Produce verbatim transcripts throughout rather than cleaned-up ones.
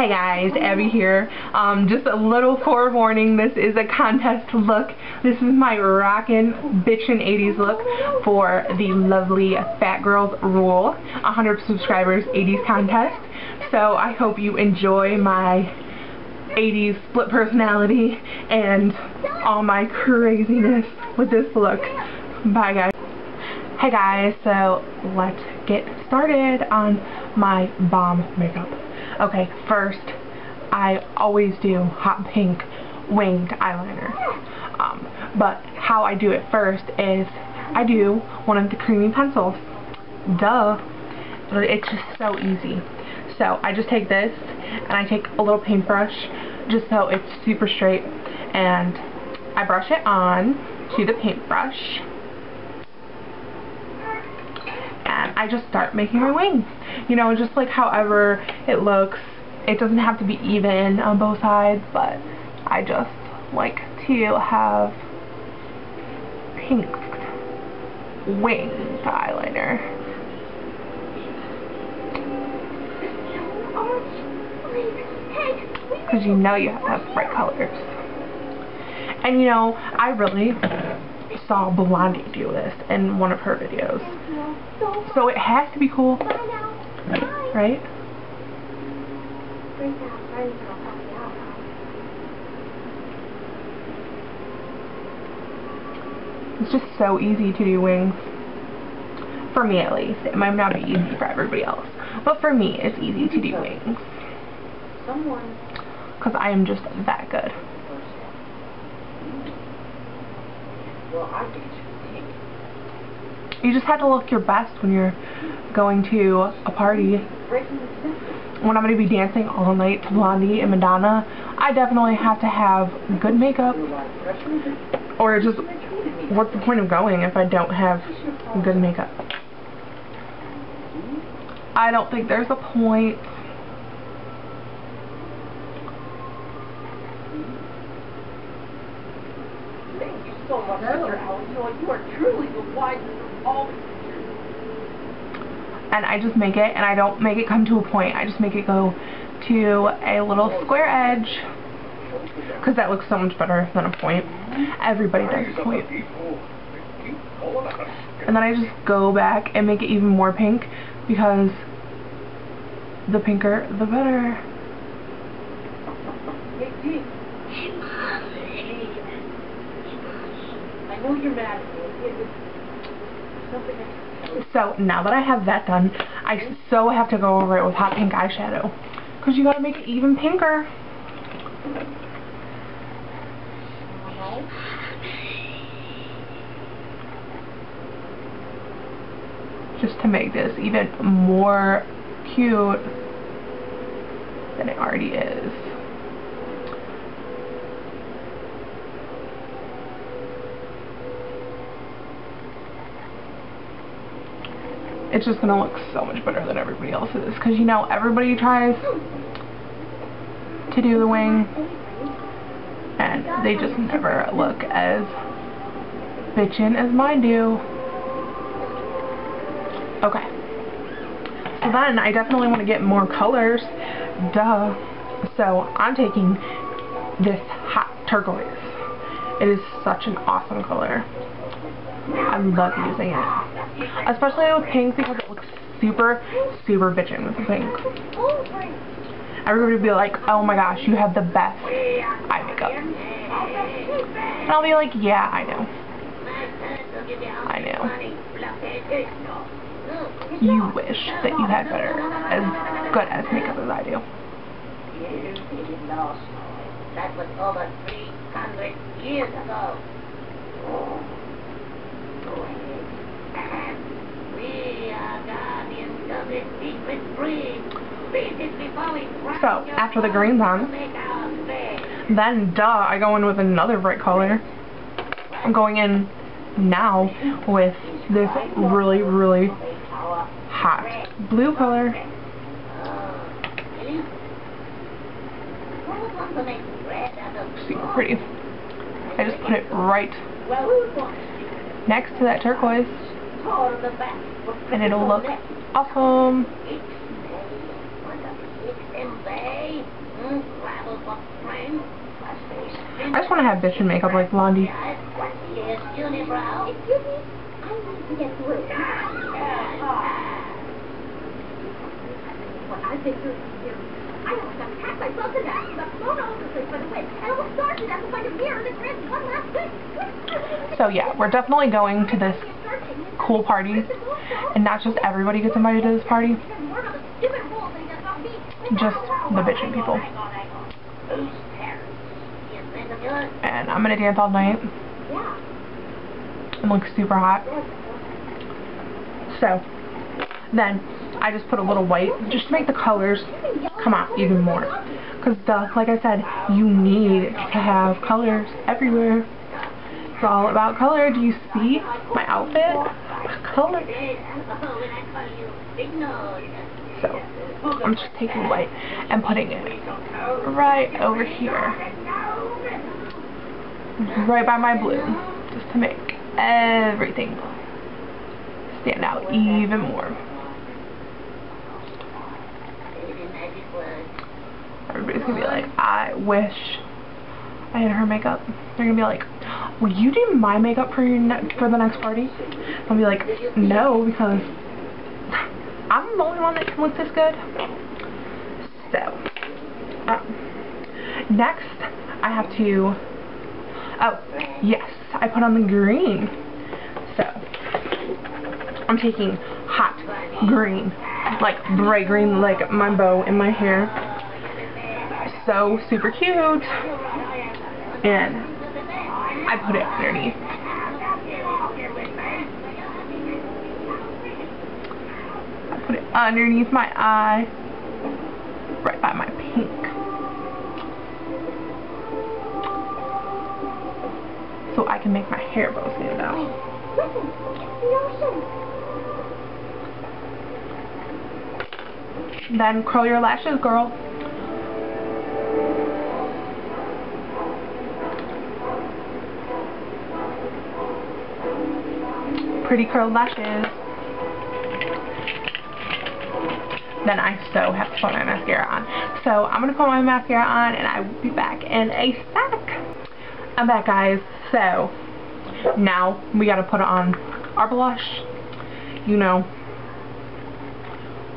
Hey guys, Abby here. Um, just a little forewarning, this is a contest look. This is my rockin' bitchin' eighties look for the lovely Fat Girls Rule, one hundred subscribers eighties contest. So I hope you enjoy my eighties split personality and all my craziness with this look. Bye guys. Hey guys, so let's get started on my bomb makeup. Okay, first, I always do hot pink winged eyeliner. Um, but how I do it first is I do one of the creamy pencils. Duh. It's just so easy. So I just take this and I take a little paintbrush just so it's super straight, and I brush it on to the paintbrush. And I just start making my wing. You know, just like however it looks. It doesn't have to be even on both sides, but I just like to have pink winged eyeliner. Because you know you have to have bright colors. And you know, I really saw Blondie do this in one of her videos. So it has to be cool, right? It's just so easy to do wings. For me at least. It might not be easy for everybody else. But for me, it's easy to do wings. Because I am just that good. Well, I get you. You just have to look your best when you're going to a party. When I'm going to be dancing all night to Blondie and Madonna, I definitely have to have good makeup. Or just, what's the point of going if I don't have good makeup? I don't think there's a point. Thank you so much, Mister Allen. You are truly the wisest. And I just make it, and I don't make it come to a point. I just make it go to a little square edge, because that looks so much better than a point. Everybody does a point. And then I just go back and make it even more pink, because the pinker the better. I know you're mad at me. So now that I have that done, I so have to go over it with hot pink eyeshadow, because you gotta make it even pinker. Just to make this even more cute than it already is. It's just gonna look so much better than everybody else's, because you know everybody tries to do the wing and they just never look as bitchin' as mine do. Okay, so then I definitely want to get more colors, duh. So I'm taking this hot turquoise. It is such an awesome color. I love using it. Especially with pink, because it looks super, super bitchin' with pink. Everybody would be like, oh my gosh, you have the best eye makeup. And I'll be like, yeah, I know. I know. You wish that you had better, as good as makeup as I do. That was over three hundred years ago. So, after the green's on, then duh, I go in with another bright color. I'm going in now with this really, really hot blue color. Super pretty. I just put it right next to that turquoise, and it'll look awesome. and they travel for friends. I just want to have bitchin' makeup like Blondie. So yeah, we're definitely going to this cool party, and not just everybody gets invited to this party, just the bitchin' people. And I'm gonna dance all night and look super hot. So then I just put a little white just to make the colors come out even more, because duh, like I said, you need to have colors everywhere. It's all about color. Do you see my outfit? Color. So I'm just taking white and putting it right over here, right by my blue, just to make everything stand out even more. Everybody's gonna be like, I wish I had her makeup. They're gonna be like, will you do my makeup for your ne for the next party? I'll be like, no, because I'm the only one that can look this good. So, uh, next I have to, oh, yes, I put on the green. So, I'm taking hot green, like bright green, like my bow in my hair. So super cute, and I put it underneath. I put it underneath my eye, right by my pink, so I can make my hair bow stand out. Then curl your lashes, girl. Pretty curled lashes. Then I so have to put my mascara on. So I'm going to put my mascara on and I will be back in a sec. I'm back, guys. So now we got to put on our blush. You know,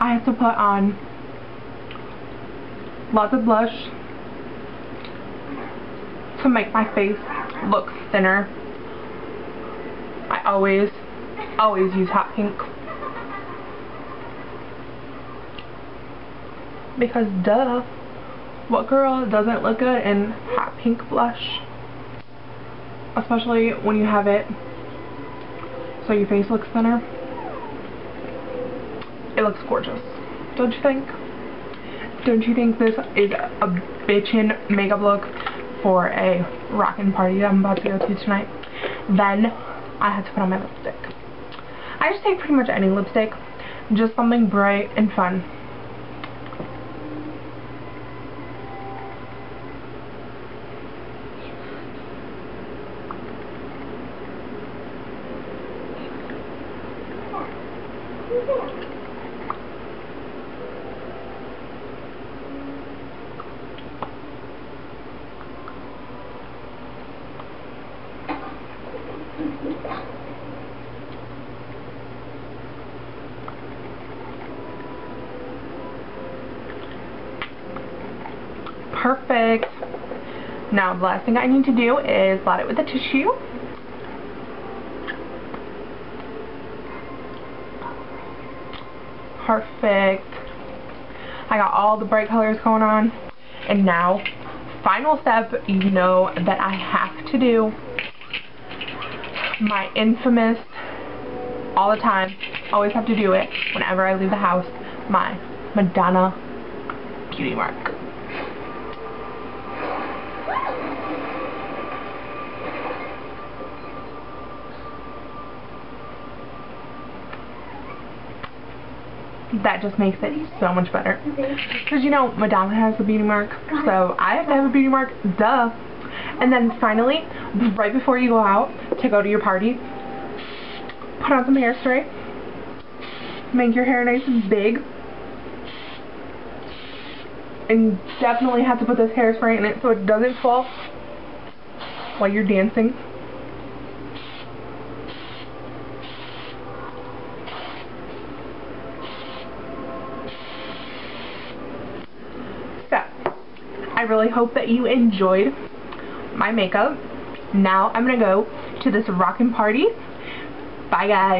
I have to put on lots of blush to make my face look thinner. I always Always use hot pink, because duh, what girl doesn't look good in hot pink blush, especially when you have it so your face looks thinner. It looks gorgeous, don't you think? Don't you think this is a bitchin' makeup look for a rockin' party that I'm about to go to tonight? Then I had to put on my lipstick. I just take pretty much any lipstick, just something bright and fun. Perfect. Now the last thing I need to do is blot it with a tissue. Perfect. I got all the bright colors going on. And now, final step, you know that I have to do my infamous, all the time, always have to do it whenever I leave the house, my Madonna beauty mark. That just makes it so much better, because you know Madonna has the beauty mark, so I have to have a beauty mark, duh. And then finally, right before you go out to go to your party, put on some hairspray, make your hair nice and big, and definitely have to put this hairspray in it so it doesn't fall while you're dancing. So, I really hope that you enjoyed my makeup. Now I'm gonna go to this rockin' party. Bye guys.